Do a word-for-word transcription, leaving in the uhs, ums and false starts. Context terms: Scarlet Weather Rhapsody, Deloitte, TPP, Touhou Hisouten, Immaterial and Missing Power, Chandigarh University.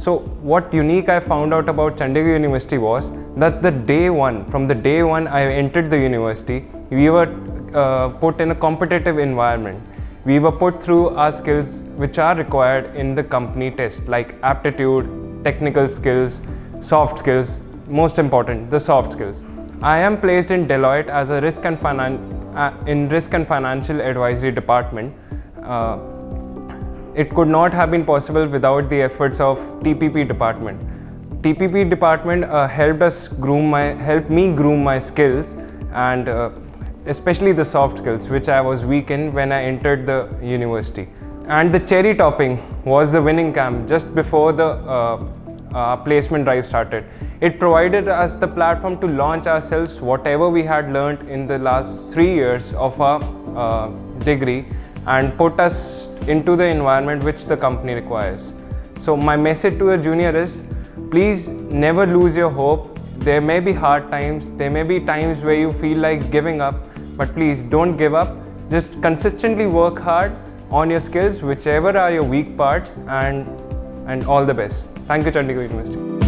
So what unique I found out about Chandigarh University was that the day one, from the day one I entered the university, we were uh, put in a competitive environment. We were put through our skills which are required in the company test, like aptitude, technical skills, soft skills, most important, the soft skills. I am placed in Deloitte as a risk and finance uh, in risk and financial advisory department. Uh, it could not have been possible without the efforts of T P P department. T P P department uh, helped us groom my helped me groom my skills, and uh, especially the soft skills, which I was weak in when I entered the university. And the cherry topping was the winning camp just before the uh, Uh, placement drive started. It provided us the platform to launch ourselves, whatever we had learned in the last three years of our uh, degree, and put us into the environment which the company requires. So my message to the junior is, please never lose your hope. There may be hard times, there may be times where you feel like giving up, but please don't give up. Just consistently work hard on your skills, whichever are your weak parts, and and all the best. Thank you, Chandigarh University.